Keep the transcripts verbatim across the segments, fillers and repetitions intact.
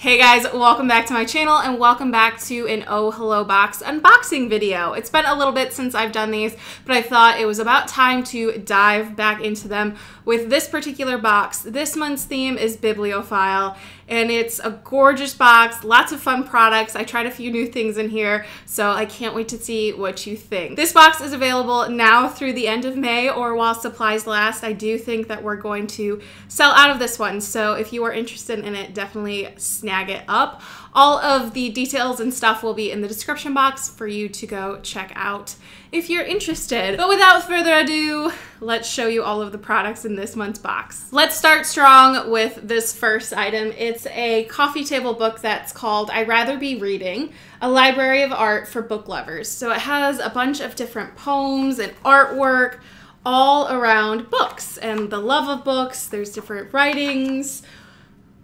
Hey guys, welcome back to my channel and welcome back to an Oh, Hello Box unboxing video. It's been a little bit since I've done these, but I thought it was about time to dive back into them with this particular box. This month's theme is Bibliophile, and it's a gorgeous box, lots of fun products. I tried a few new things in here, so I can't wait to see what you think. This box is available now through the end of May or while supplies last. I do think that we're going to sell out of this one, so if you are interested in it, definitely snag snag it up. All of the details and stuff will be in the description box for you to go check out if you're interested. But without further ado, let's show you all of the products in this month's box. Let's start strong with this first item. It's a coffee table book that's called I'd Rather Be Reading, a library of art for book lovers. So it has a bunch of different poems and artwork all around books and the love of books. There's different writings,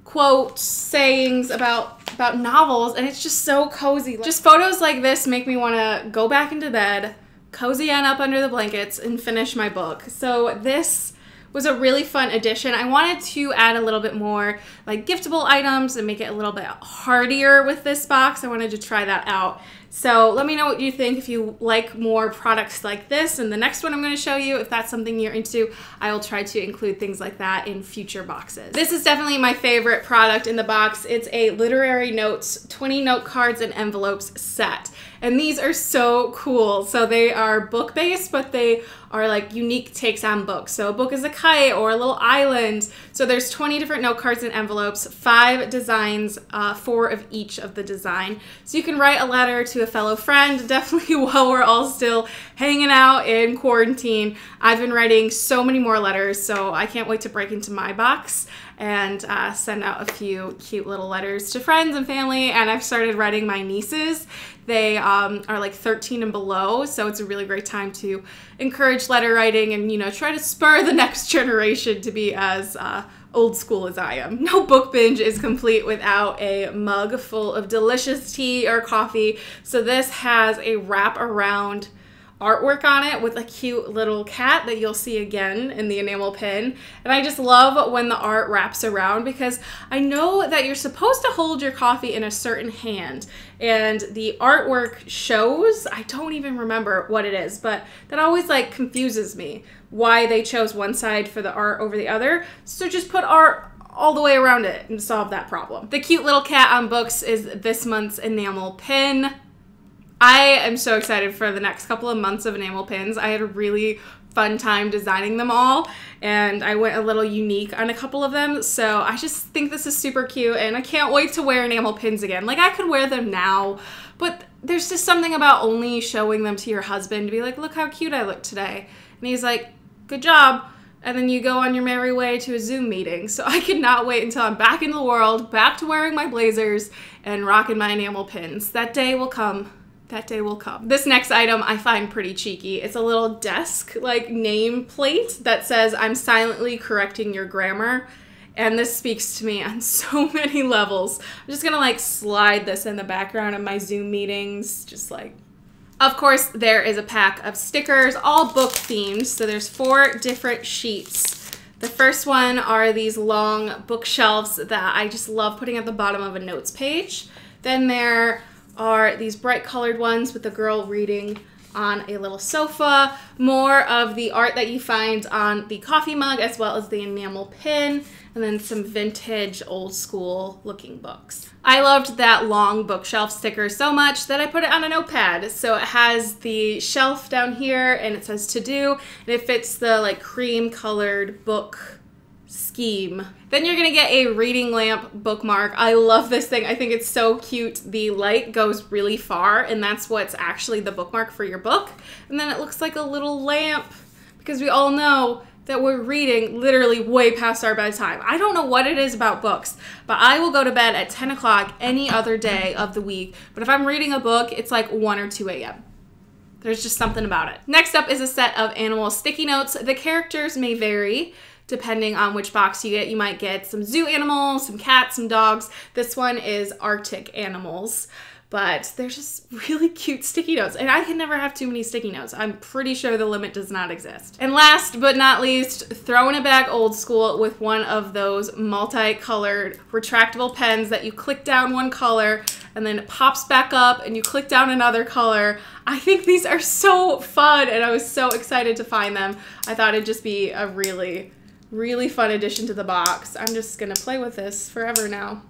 quotes, sayings about about novels, and it's just so cozy. Just photos like this make me want to go back into bed, cozy on up under the blankets, and finish my book. So this was a really fun addition. I wanted to add a little bit more like giftable items and make it a little bit heartier with this box. I wanted to try that out. So let me know what you think if you like more products like this. And the next one I'm going to show you, if that's something you're into, I will try to include things like that in future boxes. This is definitely my favorite product in the box. It's a Literary Notes twenty note cards and envelopes set. And these are so cool. So they are book based, but they are like unique takes on books. So a book is a kite or a little island. So there's twenty different note cards and envelopes, five designs, uh, four of each of the design. So you can write a letter to a fellow friend, definitely while we're all still hanging out in quarantine. I've been writing so many more letters, so I can't wait to break into my box and uh, send out a few cute little letters to friends and family. And I've started writing my nieces. They um, are like thirteen and below, so it's a really great time to encourage letter writing and, you know, try to spur the next generation to be as uh, old school as I am. No book binge is complete without a mug full of delicious tea or coffee. So this has a wrap around artwork on it with a cute little cat that you'll see again in the enamel pin. And I just love when the art wraps around, because I know that you're supposed to hold your coffee in a certain hand, and the artwork shows, I don't even remember what it is, but that always like confuses me why they chose one side for the art over the other. So just put art all the way around it and solve that problem. The cute little cat on books is this month's enamel pin. I am so excited for the next couple of months of enamel pins. I had a really fun time designing them all, and I went a little unique on a couple of them, so I just think this is super cute, and I can't wait to wear enamel pins again. Like, I could wear them now, but there's just something about only showing them to your husband to be like, look how cute I look today, and he's like, good job. And then you go on your merry way to a Zoom meeting. So I cannot wait until I'm back in the world, back to wearing my blazers and rocking my enamel pins. That day will come. That day will come. This next item I find pretty cheeky. It's a little desk like name plate that says, I'm silently correcting your grammar. And this speaks to me on so many levels. I'm just gonna like slide this in the background of my Zoom meetings. Just like, of course, there is a pack of stickers, all book themed. So there's four different sheets. The first one are these long bookshelves that I just love putting at the bottom of a notes page. Then there are these bright colored ones with a girl reading on a little sofa, more of the art that you find on the coffee mug as well as the enamel pin, and then some vintage old school looking books. I loved that long bookshelf sticker so much that I put it on a notepad. So it has the shelf down here and it says to do, and it fits the like cream colored book scheme. Then you're gonna get a reading lamp bookmark. I love this thing. I think it's so cute. The light goes really far, and that's what's actually the bookmark for your book. And then it looks like a little lamp, because we all know that we're reading literally way past our bedtime. I don't know what it is about books, but I will go to bed at ten o'clock any other day of the week. But if I'm reading a book, it's like one or two A M There's just something about it. Next up is a set of animal sticky notes. The characters may vary depending on which box you get. You might get some zoo animals, some cats, some dogs. This one is Arctic animals. but they're just really cute sticky notes. And I can never have too many sticky notes. I'm pretty sure the limit does not exist. And last but not least, throwing it back old school with one of those multicolored retractable pens that you click down one color and then it pops back up and you click down another color. I think these are so fun and I was so excited to find them. I thought it'd just be a really, really fun addition to the box. I'm just gonna play with this forever now.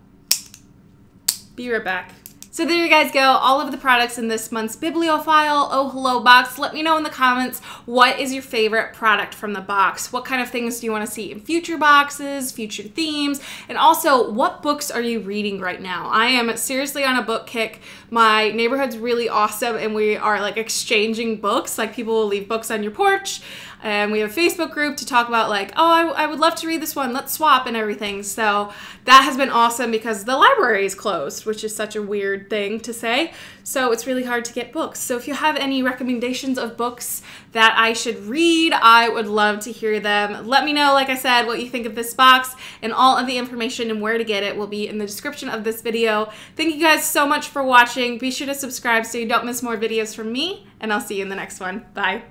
Be right back. So there you guys go, all of the products in this month's Bibliophile Oh Hello Box. Let me know in the comments, what is your favorite product from the box? What kind of things do you want to see in future boxes, future themes? And also, what books are you reading right now? I am seriously on a book kick. My neighborhood's really awesome and we are like exchanging books. Like people will leave books on your porch and we have a Facebook group to talk about like, oh, I, I would love to read this one, let's swap and everything. So that has been awesome because the library is closed, which is such a weird thing to say, so it's really hard to get books. So if you have any recommendations of books that I should read, I would love to hear them. Let me know, like I said, what you think of this box, and all of the information and where to get it will be in the description of this video. Thank you guys so much for watching. Be sure to subscribe so you don't miss more videos from me, and I'll see you in the next one. Bye.